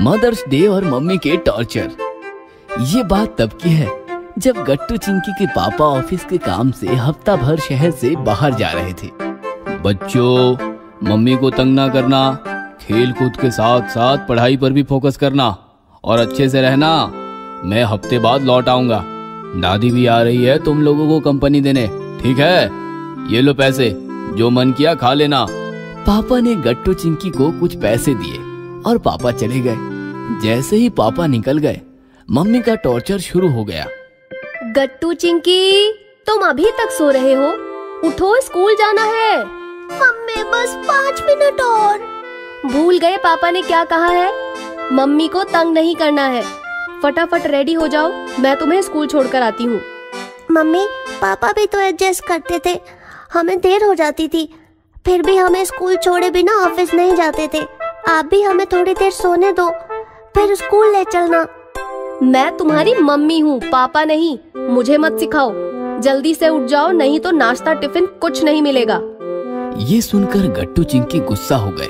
Mother's day और mummy के torture. ये बात तब की है जब गट्टू चिंकी के पापा ऑफिस के काम से हफ्ता भर शहर से बाहर जा रहे थे। बच्चों, मम्मी को तंग ना करना, खेल कूद के साथ साथ पढ़ाई पर भी फोकस करना और अच्छे से रहना। मैं हफ्ते बाद लौट आऊंगा, दादी भी आ रही है तुम लोगों को कंपनी देने। ठीक है, ये लो पैसे, जो मन किया खा लेना। पापा ने गट्टू चिंकी को कुछ पैसे दिए और पापा चले गए। जैसे ही पापा निकल गए, मम्मी का टॉर्चर शुरू हो गया। गट्टू चिंकी, तुम अभी तक सो रहे हो? उठो, स्कूल जाना है। मम्मी बस 5 मिनट और। भूल गए पापा ने क्या कहा है? मम्मी को तंग नहीं करना है, फटाफट रेडी हो जाओ, मैं तुम्हें स्कूल छोड़कर आती हूँ। मम्मी, पापा भी तो एडजस्ट करते थे, हमें देर हो जाती थी, फिर भी हमें स्कूल छोड़े बिना ऑफिस नहीं जाते थे। आप भी हमें थोड़ी देर सोने दो, फिर स्कूल ले चलना। मैं तुम्हारी मम्मी हूँ, पापा नहीं। मुझे मत सिखाओ, जल्दी से उठ जाओ, नहीं तो नाश्ता टिफिन कुछ नहीं मिलेगा। ये सुनकर गट्टू चिंकी गुस्सा हो गए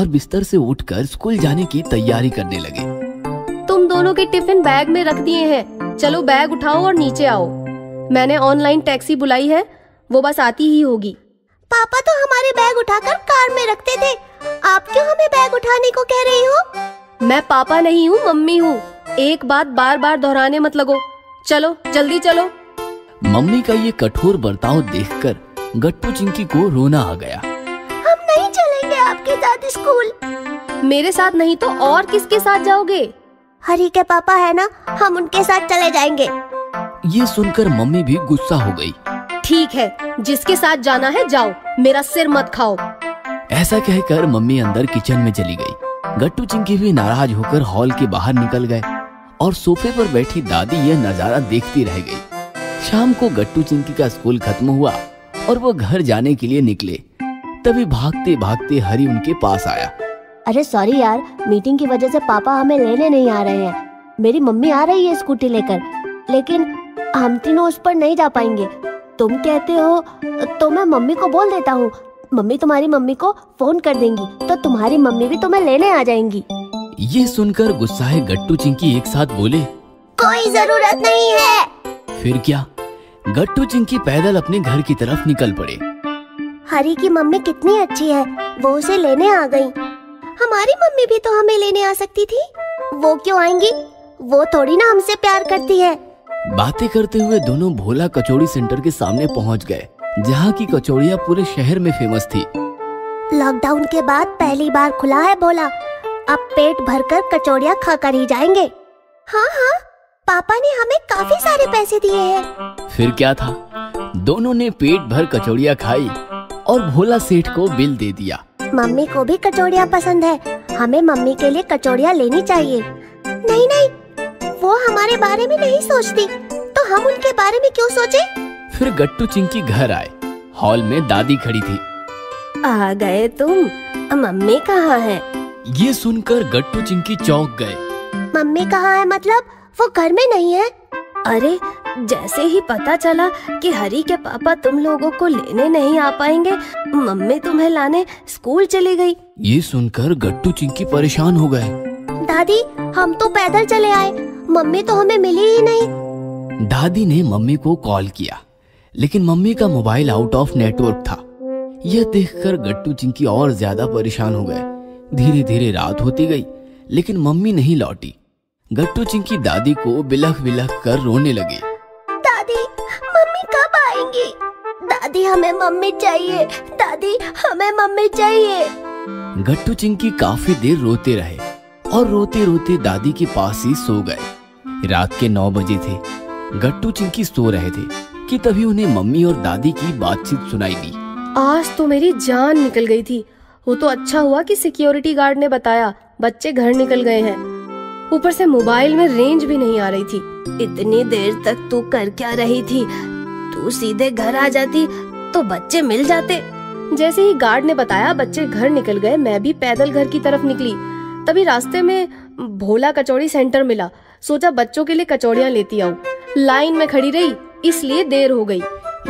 और बिस्तर से उठकर स्कूल जाने की तैयारी करने लगे। तुम दोनों के टिफिन बैग में रख दिए हैं, चलो बैग उठाओ और नीचे आओ। मैंने ऑनलाइन टैक्सी बुलाई है, वो बस आती ही होगी। पापा तो हमारे बैग उठाकर कार में रखते थे, आप क्यों हमें बैग उठाने को कह रही हो? मैं पापा नहीं हूँ, मम्मी हूँ। एक बात बार बार दोहराने मत लगो, चलो जल्दी चलो। मम्मी का ये कठोर बर्ताव देखकर गट्टू चिंकी को रोना आ गया। हम नहीं चलेंगे आपके साथ स्कूल। मेरे साथ नहीं तो और किसके साथ जाओगे? हरी के पापा है ना, हम उनके साथ चले जाएंगे। ये सुनकर मम्मी भी गुस्सा हो गई। ठीक है, जिसके साथ जाना है जाओ, मेरा सिर मत खाओ। ऐसा कहकर मम्मी अंदर किचन में चली गई। गट्टू चिंकी भी नाराज होकर हॉल के बाहर निकल गए और सोफे पर बैठी दादी यह नजारा देखती रह गई। शाम को गट्टू चिंकी का स्कूल खत्म हुआ और वो घर जाने के लिए निकले। तभी भागते भागते हरी उनके पास आया। अरे सॉरी यार, मीटिंग की वजह से पापा हमें लेने नहीं आ रहे हैं। मेरी मम्मी आ रही है स्कूटी लेकर, लेकिन हम तीनों उस पर नहीं जा पाएंगे। तुम कहते हो तो मैं मम्मी को बोल देता हूँ, मम्मी तुम्हारी मम्मी को फोन कर देंगी तो तुम्हारी मम्मी भी तुम्हें लेने आ जाएंगी। ये सुनकर गुस्साए गट्टू चिंकी एक साथ बोले, कोई जरूरत नहीं है। फिर क्या, गट्टू चिंकी पैदल अपने घर की तरफ निकल पड़े। हरी की मम्मी कितनी अच्छी है, वो उसे लेने आ गई। हमारी मम्मी भी तो हमें लेने आ सकती थी, वो क्यों आएंगी? वो थोड़ी ना हमसे प्यार करती है। बातें करते हुए दोनों भोला कचौड़ी सेंटर के सामने पहुंच गए, जहां की कचौड़ियां पूरे शहर में फेमस थी। लॉकडाउन के बाद पहली बार खुला है भोला, अब पेट भर कर कचौड़ियाँ खा कर ही जाएंगे। हाँ, पापा ने हमें काफी सारे पैसे दिए हैं। फिर क्या था, दोनों ने पेट भर कचौड़ियाँ खाई और भोला सेठ को बिल दे दिया। मम्मी को भी कचौड़ियाँ पसंद है, हमें मम्मी के लिए कचौड़ियाँ लेनी चाहिए। नहीं नहीं, वो हमारे बारे में नहीं सोचती, तो हम उनके बारे में क्यों सोचे? फिर गट्टू चिंकी घर आए। हॉल में दादी खड़ी थी। आ गए तुम, मम्मी कहाँ है? ये सुनकर गट्टू चिंकी चौंक गए। मम्मी कहाँ है मतलब? वो घर में नहीं है। अरे जैसे ही पता चला कि हरी के पापा तुम लोगों को लेने नहीं आ पाएंगे, मम्मी तुम्हें लाने स्कूल चली गई। ये सुनकर गट्टू चिंकी परेशान हो गए। दादी, हम तो पैदल चले आए, मम्मी तो हमें मिली ही नहीं। दादी ने मम्मी को कॉल किया, लेकिन मम्मी का मोबाइल आउट ऑफ नेटवर्क था। यह देखकर गट्टू चिंकी और ज्यादा परेशान हो गए। धीरे धीरे रात होती गई, लेकिन मम्मी नहीं लौटी। गट्टू चिंकी दादी को बिलख बिलख कर रोने लगी। दादी, मम्मी कब आएंगी? दादी हमें मम्मी चाहिए, दादी हमें मम्मी चाहिए। गट्टू चिंकी काफी देर रोते रहे और रोते रोते दादी के पास ही सो गए। रात के 9 बजे थे। गट्टू चिंकी सो रहे थे कि तभी उन्हें मम्मी और दादी की बातचीत सुनाई दी। आज तो मेरी जान निकल गई थी। वो तो अच्छा हुआ कि सिक्योरिटी गार्ड ने बताया बच्चे घर निकल गए हैं। ऊपर से मोबाइल में रेंज भी नहीं आ रही थी। इतनी देर तक तू कर क्या रही थी? तू सीधे घर आ जाती तो बच्चे मिल जाते। जैसे ही गार्ड ने बताया बच्चे घर निकल गए, मैं भी पैदल घर की तरफ निकली। तभी रास्ते में भोला कचौड़ी सेंटर मिला, सोचा बच्चों के लिए कचौड़ियाँ लेती आऊँ। लाइन में खड़ी रही, इसलिए देर हो गई।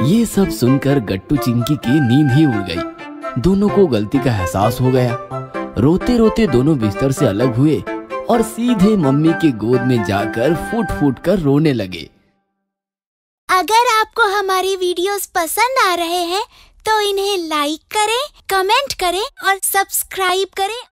ये सब सुनकर गट्टू चिंकी की नींद ही उड़ गयी। दोनों को गलती का एहसास हो गया। रोते रोते दोनों बिस्तर से अलग हुए और सीधे मम्मी के गोद में जाकर फूट फूट कर रोने लगे। अगर आपको हमारी वीडियोस पसंद आ रहे हैं तो इन्हें लाइक करें, कमेंट करें और सब्सक्राइब करें।